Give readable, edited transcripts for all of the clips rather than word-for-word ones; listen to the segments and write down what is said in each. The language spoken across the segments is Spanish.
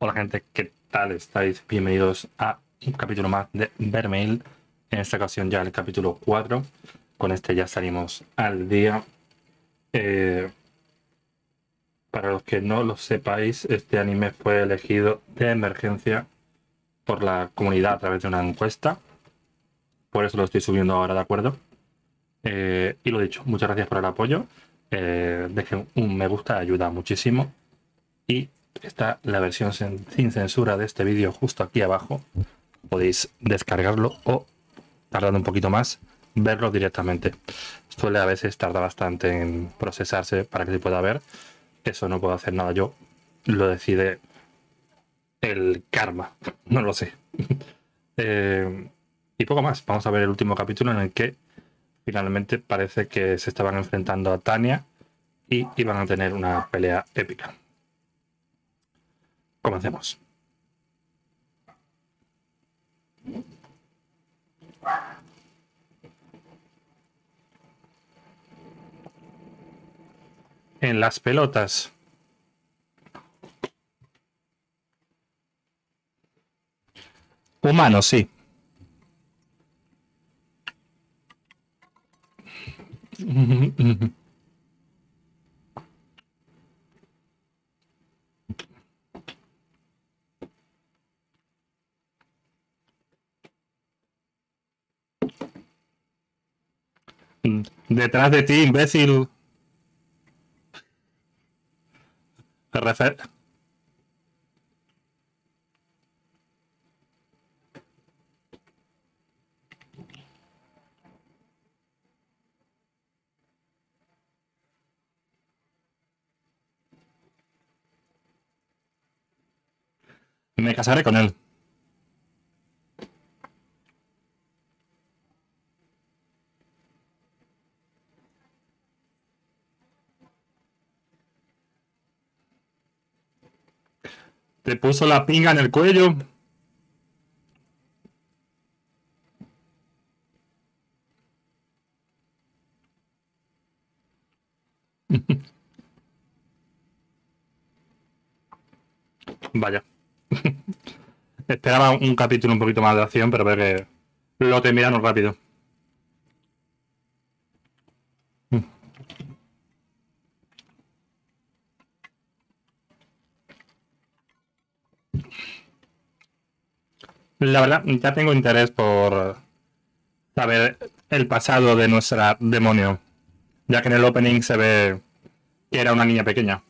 Hola gente, ¿qué tal estáis? Bienvenidos a un capítulo más de Vermeil. En esta ocasión ya el capítulo 4. Con este ya salimos al día. Para los que no lo sepáis, este anime fue elegido de emergencia por la comunidad a través de una encuesta. Por eso lo estoy subiendo ahora, ¿de acuerdo? Y lo dicho, muchas gracias por el apoyo. Dejen un me gusta, ayuda muchísimo. Y está la versión sin censura de este vídeo justo aquí abajo. Podéis descargarlo o, tardando un poquito más, verlo directamente. Suele a veces tarda bastante en procesarse para que se pueda ver. Eso no puedo hacer nada yo. Lo decide el karma. No lo sé. Y poco más. Vamos a ver el último capítulo en el que finalmente parece que se estaban enfrentando a Tania y iban a tener una pelea épica. Comencemos. En las pelotas. Humano, sí. Detrás de ti, imbécil. Me casaré con él. Te puso la pinga en el cuello. Vaya. Esperaba un capítulo un poquito más de acción, pero veo que lo terminaron rápido. La verdad, ya tengo interés por saber el pasado de nuestra demonio, ya que en el opening se ve que era una niña pequeña.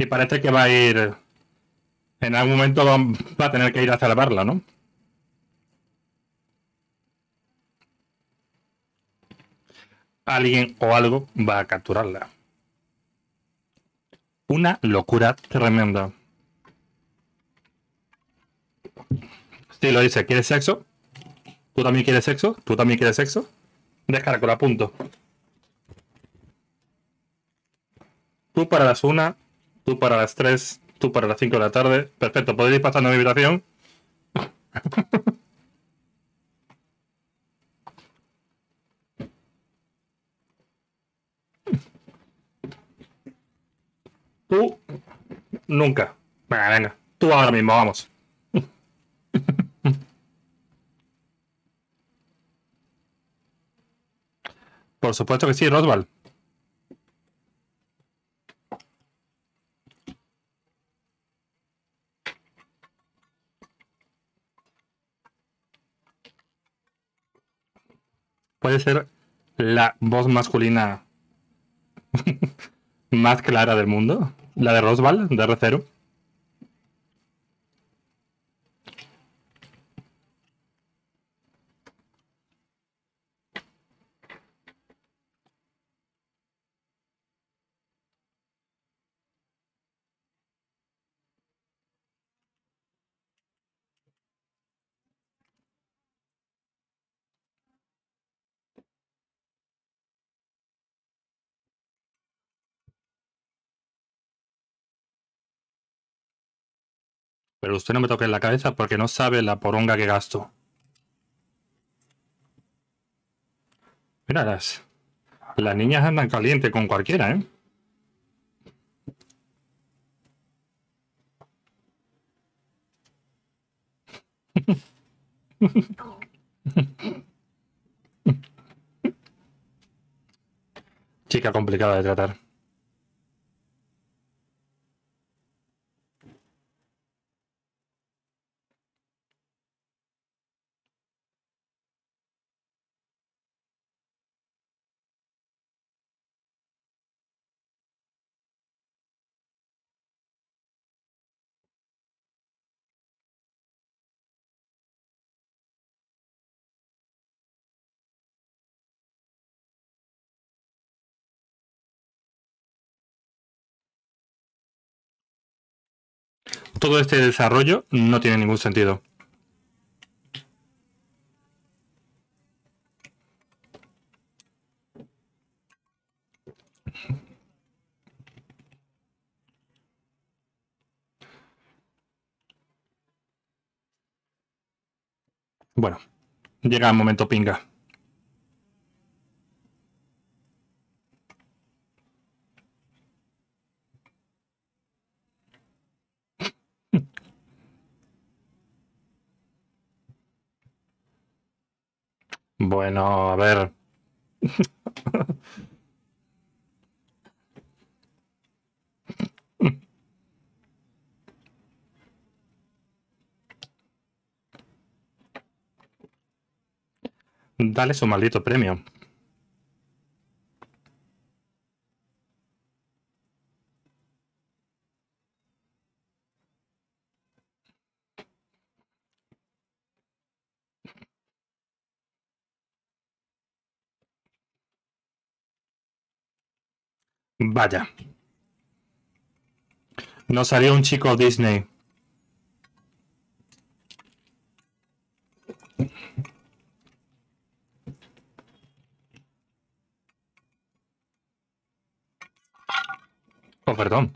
Y parece que va a ir, en algún momento va a tener que ir a salvarla, ¿no? Alguien o algo va a capturarla. Una locura tremenda. Sí, lo dice, ¿quieres sexo? ¿Tú también quieres sexo? ¿Tú también quieres sexo? Déjala con la punto. Tú para las 1... Tú para las 3, tú para las 5 de la tarde. Perfecto, podéis ir pasando a mi habitación. Tú nunca. Venga, venga. Tú ahora mismo, vamos. Por supuesto que sí, Rosvald. Puede ser la voz masculina más clara del mundo, la de Rosvald, de R0. Pero usted no me toque en la cabeza porque no sabe la poronga que gasto. Mira, las niñas andan caliente con cualquiera, ¿eh? Chica complicada de tratar. Todo este desarrollo no tiene ningún sentido. Bueno, llega el momento pinga. Bueno, a ver. Dale su maldito premio. Vaya. Nos salió un chico Disney. Oh, perdón.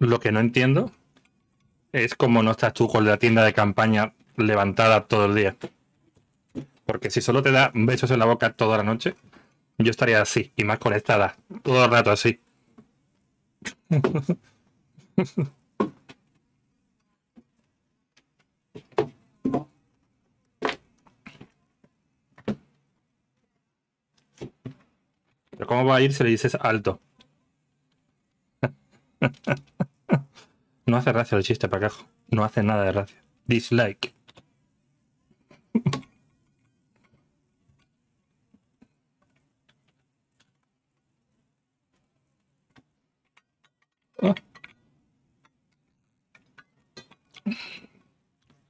Lo que no entiendo es como no estás tú con la tienda de campaña levantada todo el día. Porque si solo te da besos en la boca toda la noche, yo estaría así, y más conectada, todo el rato así. Pero ¿cómo va a ir si le dices alto? No hace gracia el chiste, pacajo. No hace nada de gracia. Dislike.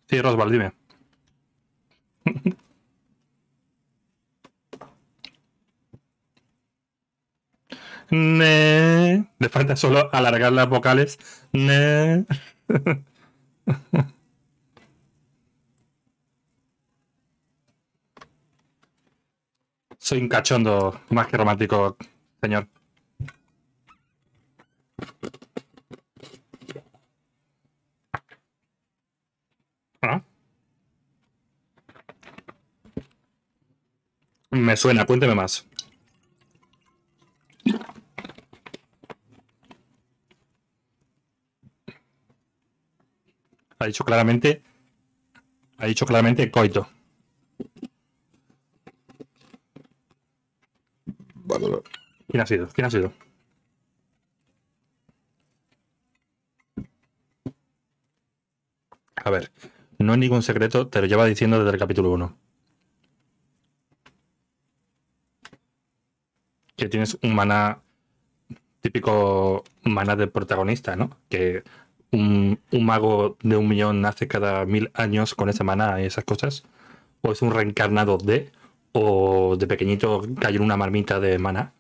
Sí, Rosvald, dime. Ne. Le falta solo alargar las vocales. Ne. Soy un cachondo más que romántico, señor. ¿Ah? Me suena, cuénteme más. Ha dicho claramente coito. ¿Quién ha sido? ¿Quién ha sido? A ver, no es ningún secreto, te lo lleva diciendo desde el capítulo 1. Que tienes un maná, típico maná del protagonista, ¿no? Que un mago de 1.000.000 nace cada 1000 años con ese maná y esas cosas. O es un reencarnado de, o de pequeñito cayó en una marmita de maná.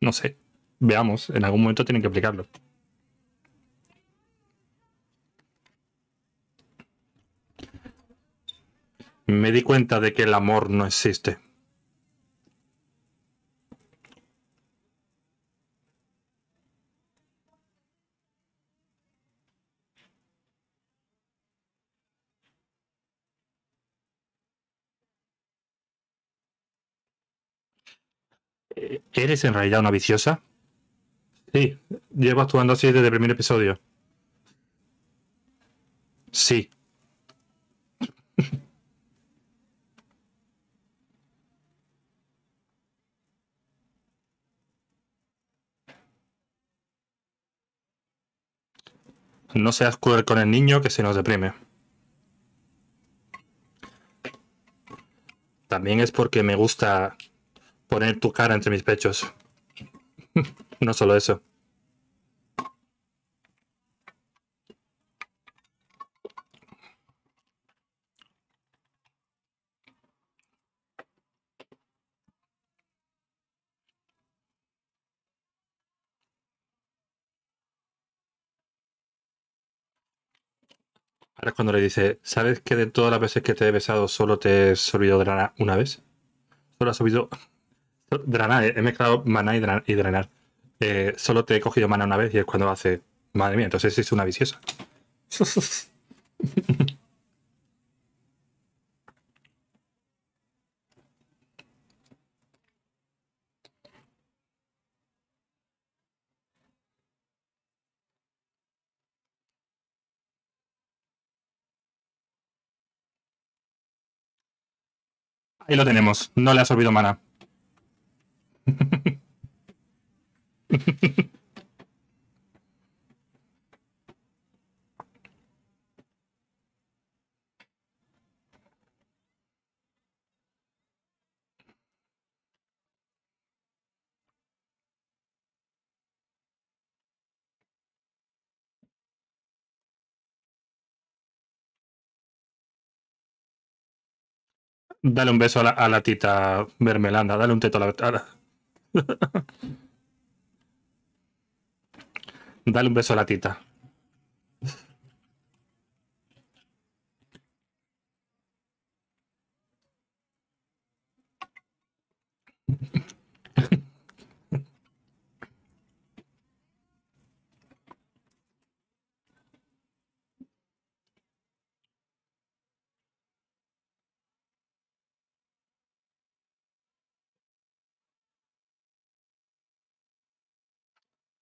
No sé, veamos, en algún momento tienen que explicarlo. Me di cuenta de que el amor no existe. ¿Eres en realidad una viciosa? Sí, llevo actuando así desde el primer episodio. Sí. No seas cruel con el niño que se nos deprime. También es porque me gusta poner tu cara entre mis pechos. No solo eso. Ahora es cuando le dice, ¿sabes que de todas las veces que te he besado solo te has olvidado de la una vez? Solo has olvidado... Dranar, he mezclado maná y drenar. Solo te he cogido maná una vez y es cuando hace... Madre mía, entonces es una viciosa. Ahí lo tenemos, no le has olvidado maná. Dale un beso a la tita Bermelanda, dale un teto a la... Dale un beso a la tita.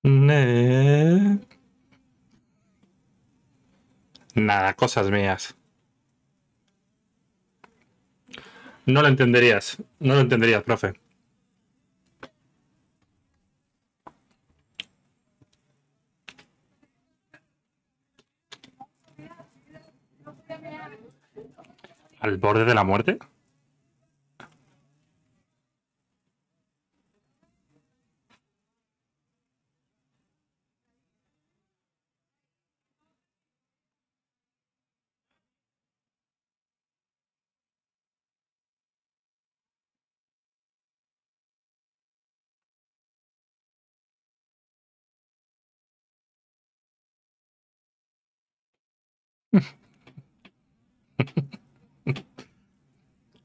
Nada, cosas mías. No lo entenderías. No lo entenderías, profe. ¿Al borde de la muerte?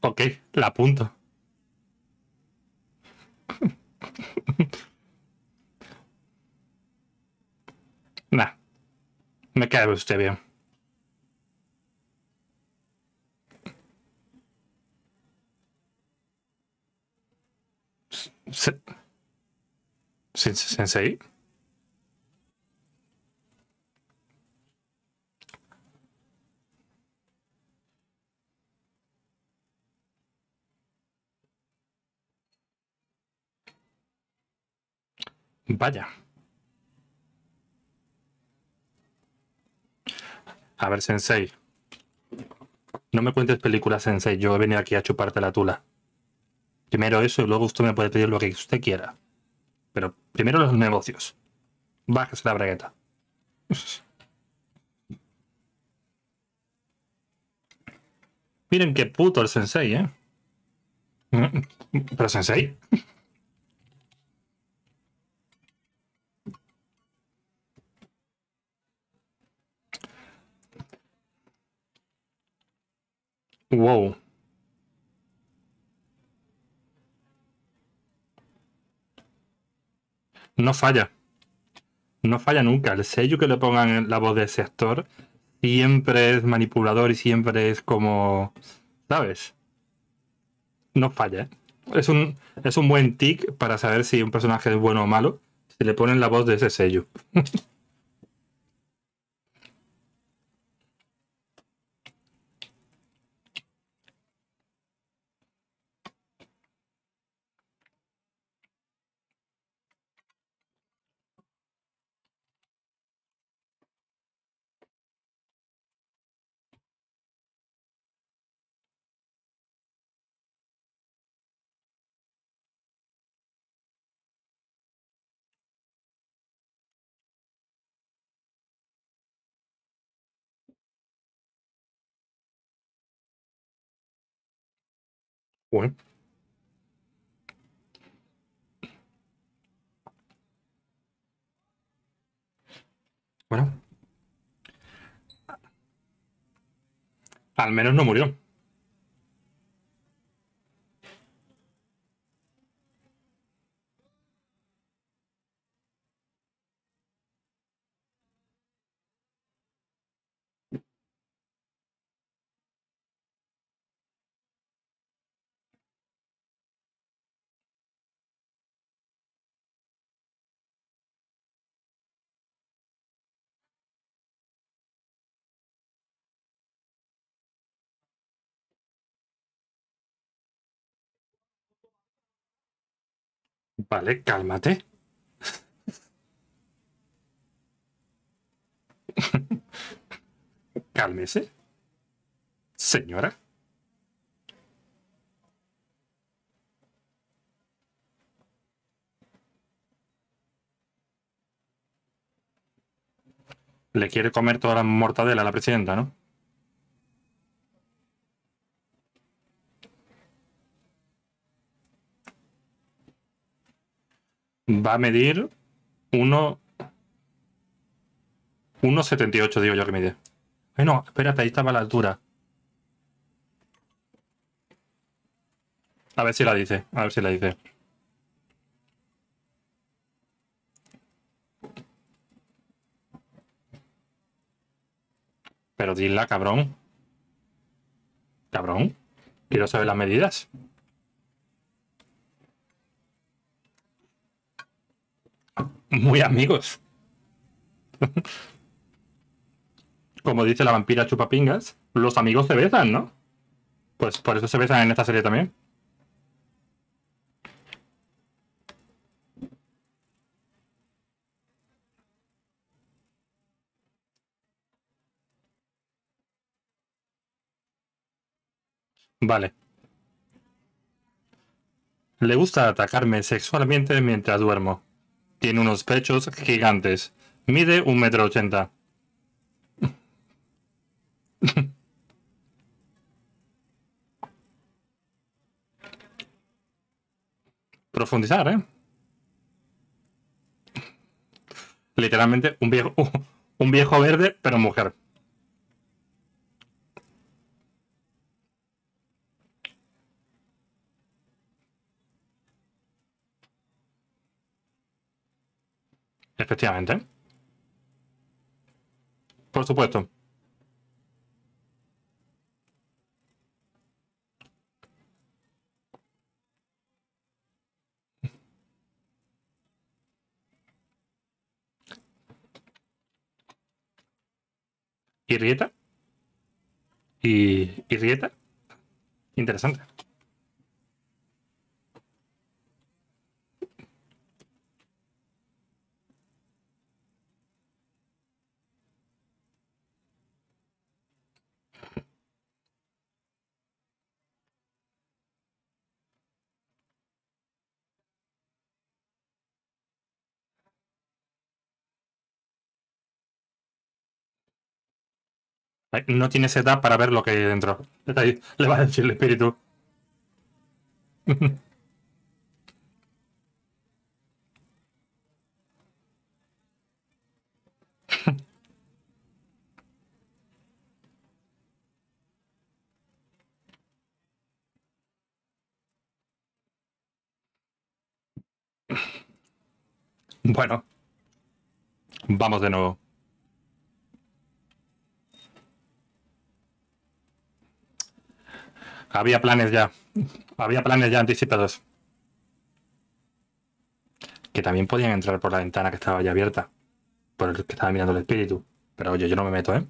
Ok, la apunto. Nah, me cae usted bien. ¿Sensei? Vaya. A ver, sensei, No me cuentes películas, sensei. Yo he venido aquí a chuparte la tula. Primero eso y luego usted me puede pedir lo que usted quiera. Pero primero los negocios. Bájese la bragueta. Miren qué puto el sensei, ¿eh? Pero sensei... Wow. No falla. No falla nunca. El sello que le pongan en la voz de ese actor siempre es manipulador y siempre es como... ¿Sabes? No falla, ¿eh? Es un buen tic para saber si un personaje es bueno o malo. Si le ponen la voz de ese sello. Bueno. Bueno. Al menos no murió. Vale, cálmate. Cálmese, señora. Le quiere comer toda la mortadela a la presidenta, ¿no? Va a medir 1,78, digo yo que mide. Ay, no, espérate, ahí estaba la altura. A ver si la dice, a ver si la dice. Pero dila, cabrón. Cabrón, quiero saber las medidas. Muy amigos. Como dice la vampira chupapingas, los amigos se besan, ¿no? Pues por eso se besan en esta serie también. Vale. Le gusta atacarme sexualmente mientras duermo. Tiene unos pechos gigantes. Mide 1,80 m. Profundizar, ¿eh? Literalmente un viejo verde, pero mujer. Efectivamente. Por supuesto. ¿Irrieta? ¿Irrieta? Interesante. No tiene setup para ver lo que hay dentro. Le va a decir el espíritu. Bueno, vamos de nuevo. Había planes ya anticipados. Que también podían entrar por la ventana que estaba ya abierta, por el que estaba mirando el espíritu. Pero oye, yo no me meto, ¿eh?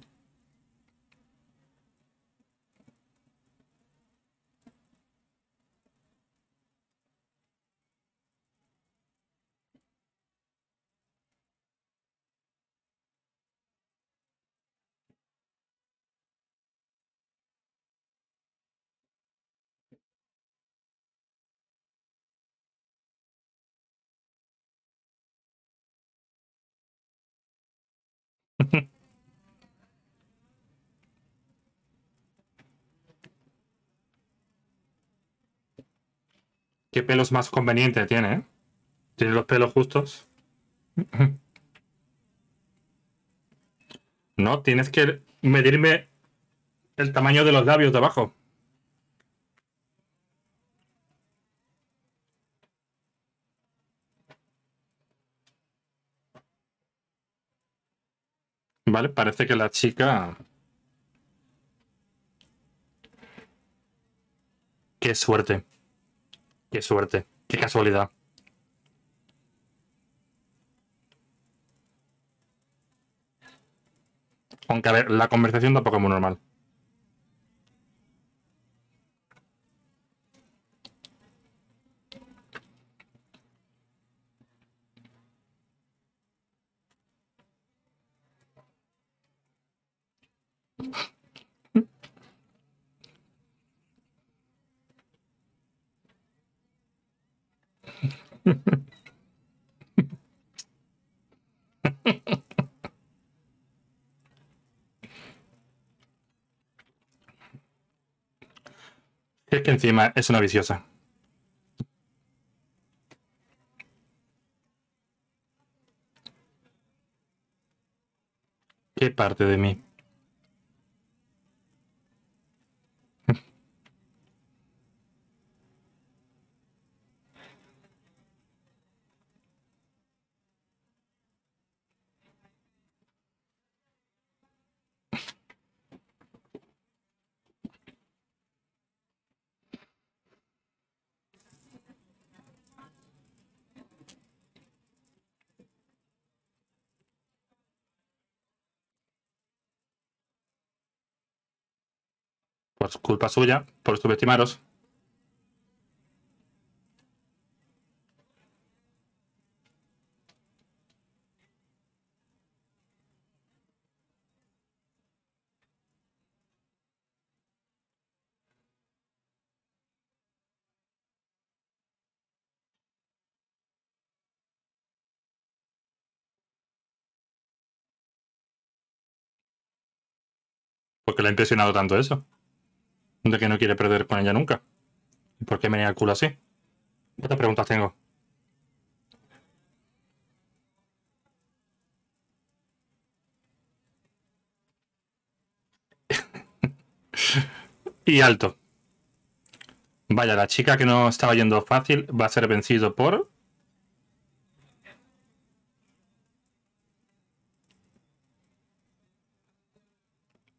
¿Qué pelos más conveniente tiene, eh? Tiene los pelos justos. No, tienes que medirme el tamaño de los labios de abajo. Vale, parece que la chica... Qué suerte. Qué suerte. Qué casualidad. Aunque, a ver, la conversación tampoco es muy normal. Es que encima es una viciosa. ¿Qué parte de mí? Pues culpa suya por subestimaros. Porque le ha impresionado tanto eso. De que no quiere perder con ella nunca. ¿Y por qué me niega el culo así? ¿Cuántas preguntas tengo? Y alto. Vaya, la chica que no estaba yendo fácil va a ser vencido por...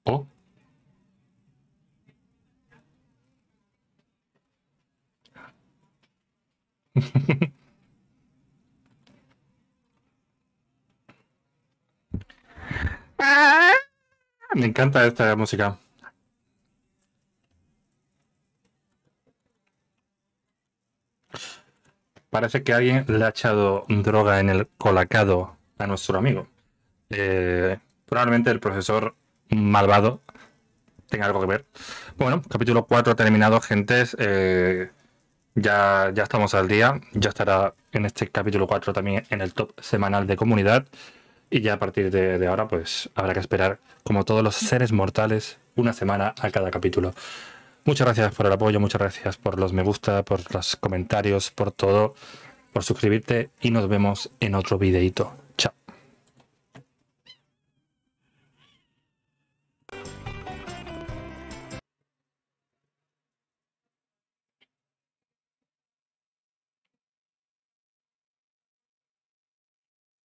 Oh. Me encanta esta música. Parece que alguien le ha echado droga en el colacado a nuestro amigo. Probablemente el profesor malvado tenga algo que ver. Bueno, capítulo 4 terminado, gentes. Ya estamos al día, ya estará en este capítulo 4 también en el top semanal de comunidad Y ya a partir de ahora pues habrá que esperar, como todos los seres mortales, una semana a cada capítulo. Muchas gracias por el apoyo, muchas gracias por los me gusta, por los comentarios, por todo, por suscribirte y nos vemos en otro videíto.